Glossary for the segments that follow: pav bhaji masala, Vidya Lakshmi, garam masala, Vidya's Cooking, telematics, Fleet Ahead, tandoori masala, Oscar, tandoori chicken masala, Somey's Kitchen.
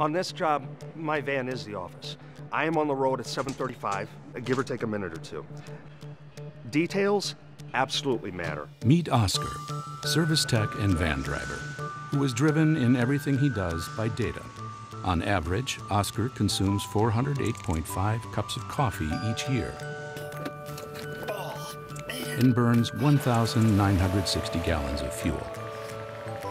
On this job, my van is the office. I am on the road at 7:35, give or take a minute or two. Details absolutely matter. Meet Oscar, service tech and van driver, who is driven in everything he does by data. On average, Oscar consumes 408.5 cups of coffee each year and burns 1,960 gallons of fuel.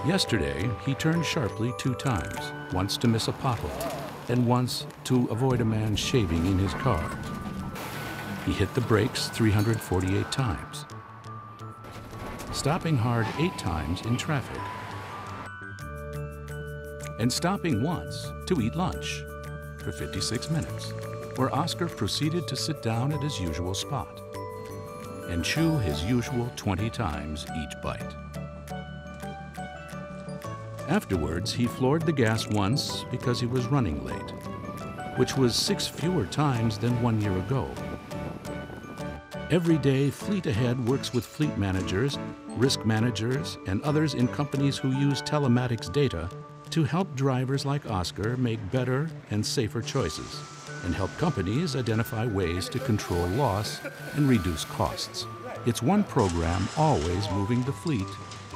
Yesterday, he turned sharply 2 times, once to miss a pothole and once to avoid a man shaving in his car. He hit the brakes 348 times, stopping hard 8 times in traffic, and stopping once to eat lunch for 56 minutes, where Oscar proceeded to sit down at his usual spot and chew his usual 20 times each bite. Afterwards, he floored the gas once because he was running late, which was 6 fewer times than 1 year ago. Every day, Fleet Ahead works with fleet managers, risk managers, and others in companies who use telematics data to help drivers like Oscar make better and safer choices and help companies identify ways to control loss and reduce costs. It's one program always moving the fleet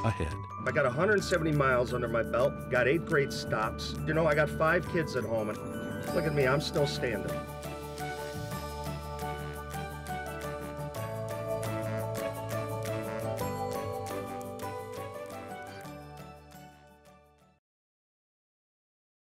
ahead. I got 170 miles under my belt, got 8 great stops. You know, I got 5 kids at home, and look at me, I'm still standing.